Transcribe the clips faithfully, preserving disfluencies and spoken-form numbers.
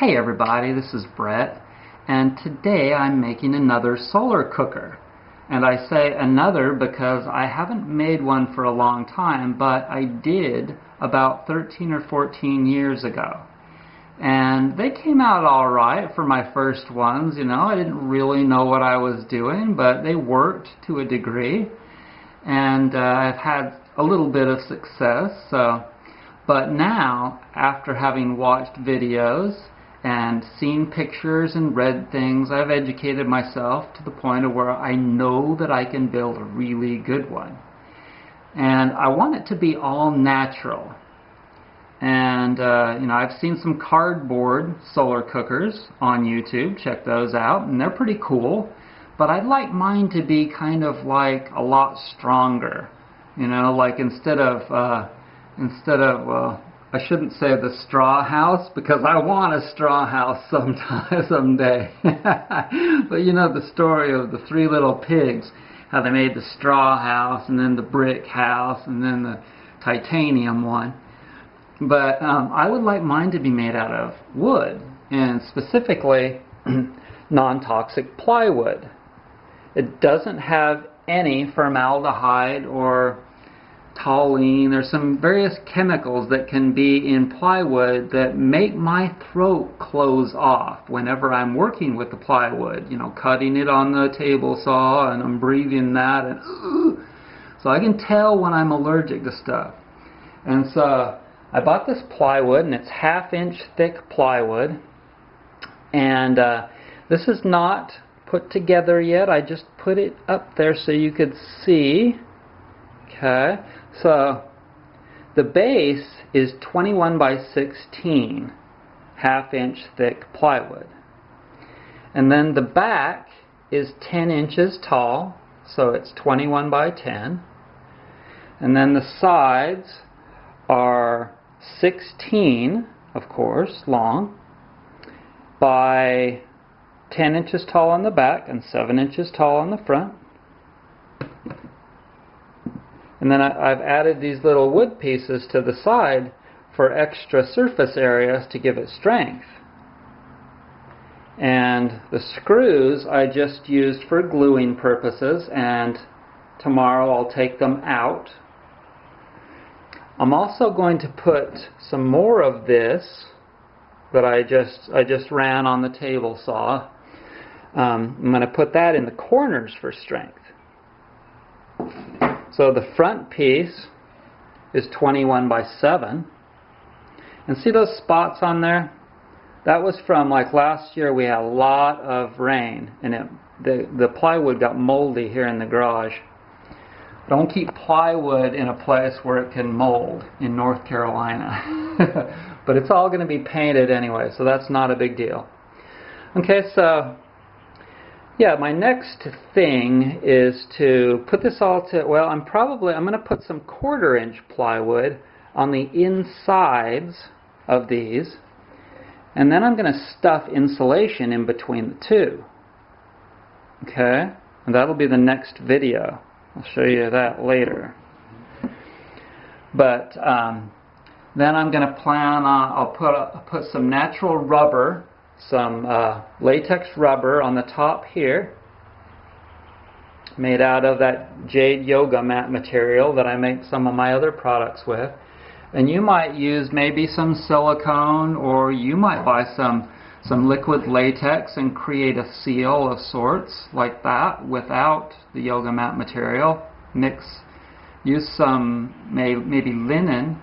Hey everybody, this is Brett, and today I'm making another solar cooker. And I say another because I haven't made one for a long time, but I did about thirteen or fourteen years ago. And they came out all right for my first ones, you know. I didn't really know what I was doing, but they worked to a degree. And uh, I've had a little bit of success, so... But now, after having watched videos and seen pictures and read things, I've educated myself to the point of where I know that I can build a really good one. And I want it to be all natural. And, uh, you know, I've seen some cardboard solar cookers on YouTube. Check those out. And they're pretty cool. But I'd like mine to be kind of like a lot stronger. You know, like instead of... Uh, Instead of, well, I shouldn't say the straw house, because I want a straw house sometime, someday. But you know the story of the Three Little Pigs, how they made the straw house, and then the brick house, and then the titanium one. But um, I would like mine to be made out of wood, and specifically non-toxic plywood. It doesn't have any formaldehyde or Toluene. There's some various chemicals that can be in plywood that make my throat close off whenever I'm working with the plywood, you know, cutting it on the table saw, and I'm breathing that, and ooh, so I can tell when I'm allergic to stuff. And so I bought this plywood, and it's half inch thick plywood, and uh, this is not put together yet. I just put it up there so you could see. Okay, so the base is twenty-one by sixteen, half inch thick plywood. And then the back is ten inches tall, so it's twenty-one by ten. And then the sides are sixteen, of course, long, by ten inches tall on the back and seven inches tall on the front. And then I, I've added these little wood pieces to the side for extra surface areas to give it strength. And the screws I just used for gluing purposes, and tomorrow I'll take them out. I'm also going to put some more of this that I just, I just ran on the table saw. Um, I'm going to put that in the corners for strength. So the front piece is twenty-one by seven. And see those spots on there? That was from, like, last year we had a lot of rain, and it, the, the plywood got moldy here in the garage. Don't keep plywood in a place where it can mold in North Carolina. But it's all going to be painted anyway, so that's not a big deal. Okay, so... yeah, my next thing is to put this all to, well, I'm probably, I'm going to put some quarter inch plywood on the insides of these, and then I'm going to stuff insulation in between the two. Okay? And that'll be the next video. I'll show you that later. But um, then I'm going to plan on, I'll put, I'll put some natural rubber, some uh, latex rubber on the top here, made out of that jade yoga mat material that I make some of my other products with. And you might use maybe some silicone, or you might buy some some liquid latex and create a seal of sorts like that without the yoga mat material. Mix, use some may, maybe linen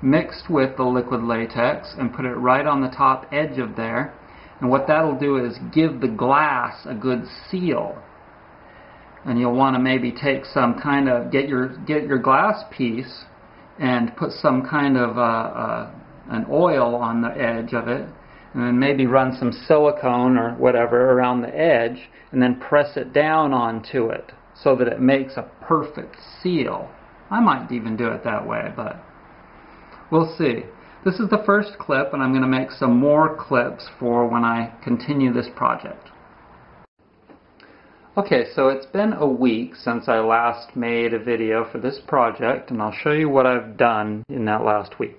mixed with the liquid latex, and put it right on the top edge of there. And what that'll do is give the glass a good seal. And you'll want to maybe take some kind of, get your get your glass piece and put some kind of uh, uh, an oil on the edge of it, and then maybe run some silicone or whatever around the edge, and then press it down onto it so that it makes a perfect seal. I might even do it that way, but we'll see. This is the first clip, and I'm going to make some more clips for when I continue this project. Okay, so it's been a week since I last made a video for this project, and I'll show you what I've done in that last week.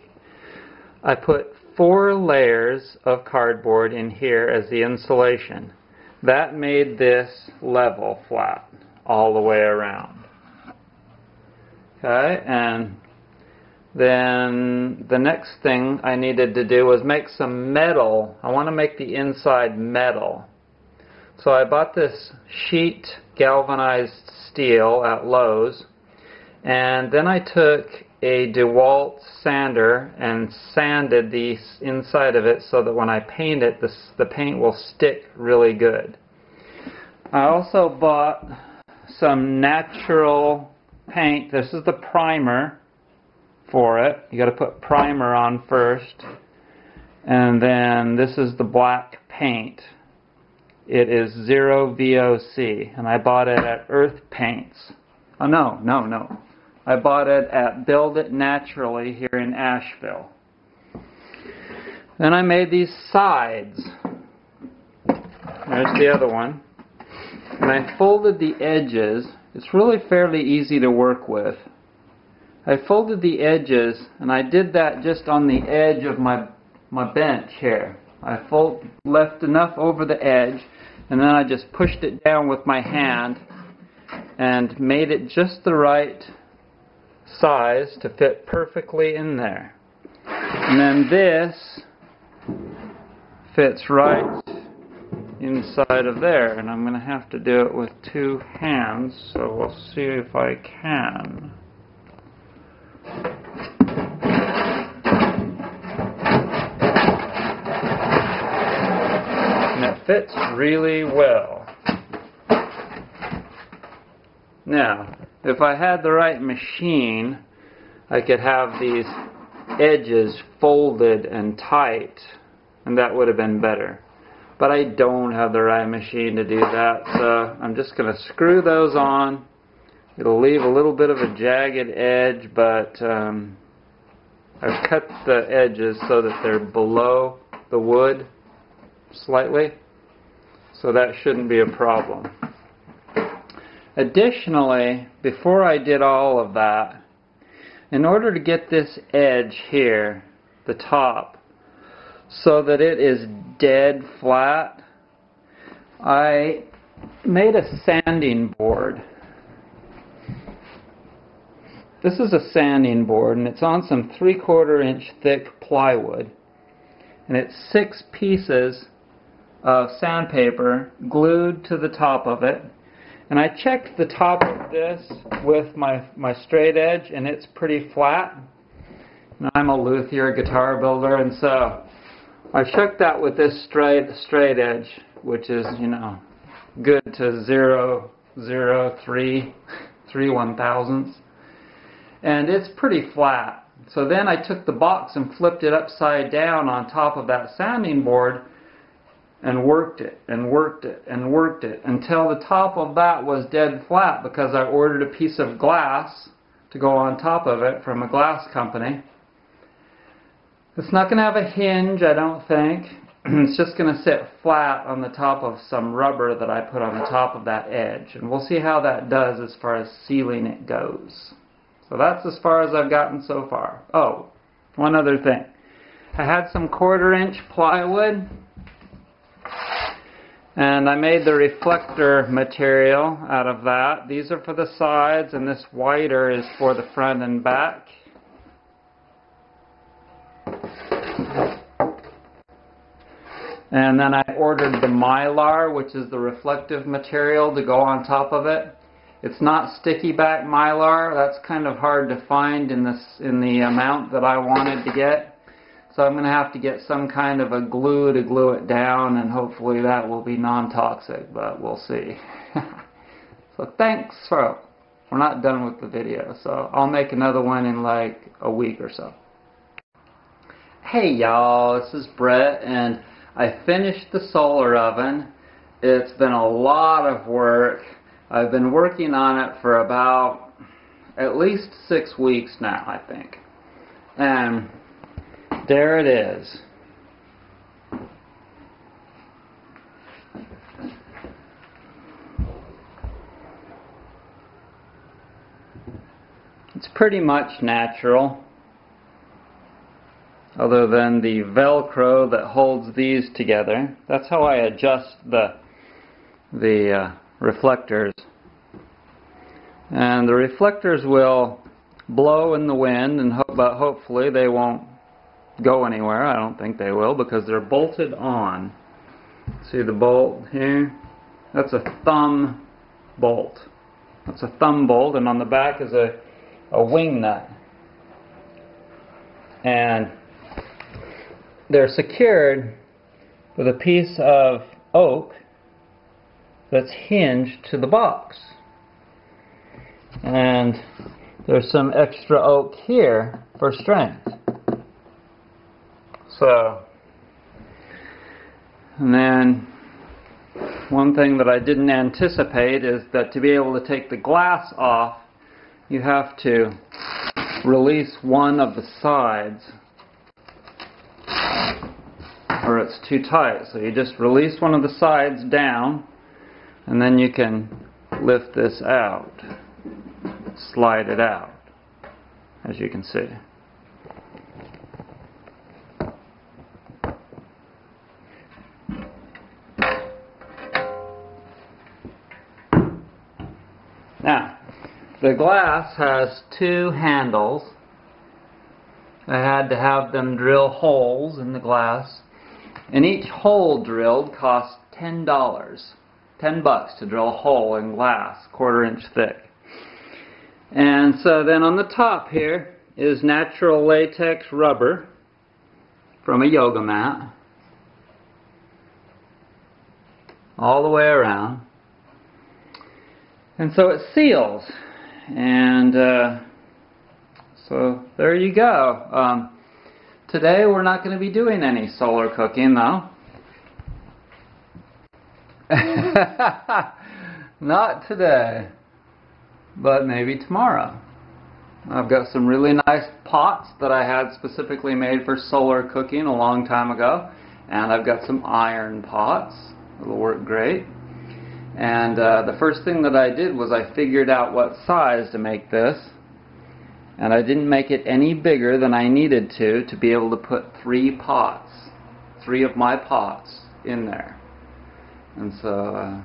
I put four layers of cardboard in here as the insulation. That made this level flat all the way around. Okay, and then the next thing I needed to do was make some metal. I want to make the inside metal. So I bought this sheet galvanized steel at Lowe's, and then I took a DeWalt sander and sanded the inside of it so that when I paint it, the, the paint will stick really good. I also bought some natural paint. This is the primer for it. You got to put primer on first, and then this is the black paint. It is zero V O C, and I bought it at Earth Paints. Oh no, no, no. I bought it at Build It Naturally here in Asheville. Then I made these sides. There's the other one. And I folded the edges. It's really fairly easy to work with. I folded the edges, and I did that just on the edge of my, my bench here. I fold, left enough over the edge, and then I just pushed it down with my hand and made it just the right size to fit perfectly in there. And then this fits right inside of there, and I'm going to have to do it with two hands, so we'll see if I can. And it fits really well. Now, if I had the right machine, I could have these edges folded and tight, and that would have been better. But I don't have the right machine to do that, so I'm just going to screw those on. It'll leave a little bit of a jagged edge, but um, I've cut the edges so that they're below the wood slightly, so that shouldn't be a problem. Additionally, before I did all of that, in order to get this edge here, the top, so that it is dead flat, I made a sanding board. This is a sanding board, and it's on some three-quarter inch thick plywood, and it's six pieces of sandpaper glued to the top of it. And I checked the top of this with my, my straight edge, and it's pretty flat. And I'm a luthier, guitar builder, and so I checked that with this straight, straight edge, which is, you know, good to zero, zero, three, three one thousandths. And it's pretty flat. So then I took the box and flipped it upside down on top of that sanding board, and worked it, and worked it, and worked it, until the top of that was dead flat, because I ordered a piece of glass to go on top of it from a glass company. It's not going to have a hinge, I don't think. It's just going to sit flat on the top of some rubber that I put on the top of that edge. And we'll see how that does as far as sealing it goes. So that's as far as I've gotten so far. Oh, one other thing. I had some quarter inch plywood, and I made the reflector material out of that. These are for the sides, and this wider is for the front and back. And then I ordered the Mylar, which is the reflective material to go on top of it. It's not sticky back Mylar. That's kind of hard to find in this, in the amount that I wanted to get. So I'm going to have to get some kind of a glue to glue it down, and hopefully that will be non-toxic, but we'll see. So thanks for, we're not done with the video, so I'll make another one in like a week or so. Hey y'all, this is Brett, and I finished the solar oven. It's been a lot of work. I've been working on it for about at least six weeks now, I think. And there it is. It's pretty much natural. other than the Velcro that holds these together. That's how I adjust the, the uh, reflectors. And the reflectors will blow in the wind, and ho- but hopefully they won't go anywhere. I don't think they will, because they're bolted on. See the bolt here? That's a thumb bolt. That's a thumb bolt, and on the back is a, a wing nut. And they're secured with a piece of oak that's hinged to the box. And there's some extra oak here for strength. So, and then one thing that I didn't anticipate is that to be able to take the glass off, you have to release one of the sides, or it's too tight. So you just release one of the sides down, and then you can lift this out, slide it out, as you can see. Now, the glass has two handles. I had to have them drill holes in the glass, and each hole drilled cost ten dollars, ten bucks to drill a hole in glass, quarter inch thick. And so then on the top here is natural latex rubber from a yoga mat, all the way around. And so it seals. And uh, so there you go. Um, today we're not going to be doing any solar cooking, though. Not today. But maybe tomorrow. I've got some really nice pots that I had specifically made for solar cooking a long time ago. And I've got some iron pots. It'll work great. And uh, the first thing that I did was I figured out what size to make this. And I didn't make it any bigger than I needed to to be able to put three pots, three of my pots in there. And so, uh,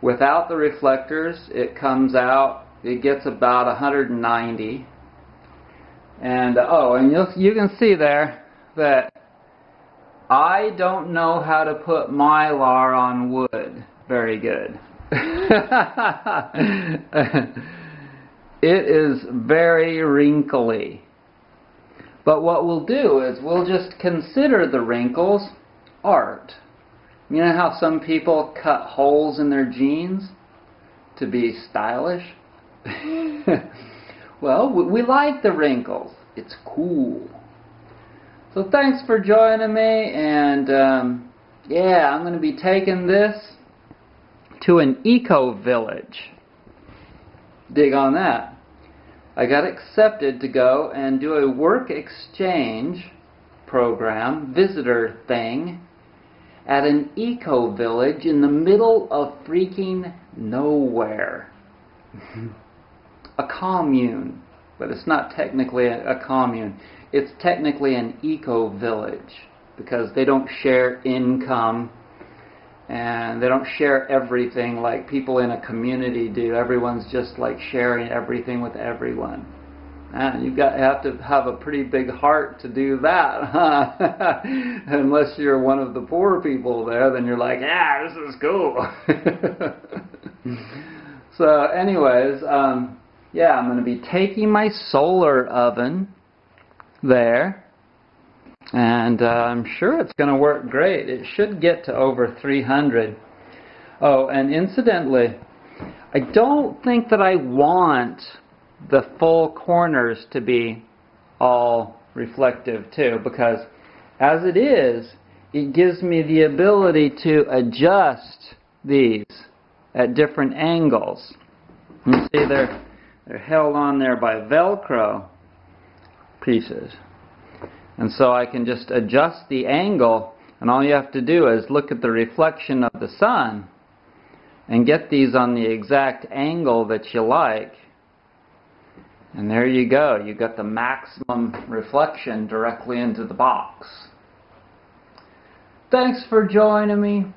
without the reflectors, it comes out, it gets about one hundred ninety. And, oh, and you'll, you can see there that I don't know how to put Mylar on wood very good. It is very wrinkly. But what we'll do is we'll just consider the wrinkles art. You know how some people cut holes in their jeans to be stylish? Well, we like the wrinkles. It's cool. So thanks for joining me, and um, yeah, I'm going to be taking this to an eco-village. Dig on that. I got accepted to go and do a work exchange program, visitor thing, at an eco-village in the middle of freaking nowhere. A commune, but it's not technically a, a commune. It's technically an eco-village, because they don't share income, and they don't share everything like people in a community do. Everyone's just like sharing everything with everyone. And you've got to have to have a pretty big heart to do that, huh? Unless you're one of the poor people there, then you're like, yeah, this is cool. So anyways, um, yeah, I'm going to be taking my solar oven there. And uh, I'm sure it's going to work great. It should get to over three hundred. Oh, and incidentally, I don't think that I want the full corners to be all reflective too, because as it is, it gives me the ability to adjust these at different angles. You see they're, they're held on there by Velcro pieces. And so I can just adjust the angle, and all you have to do is look at the reflection of the sun and get these on the exact angle that you like. And there you go. You got the maximum reflection directly into the box. Thanks for joining me.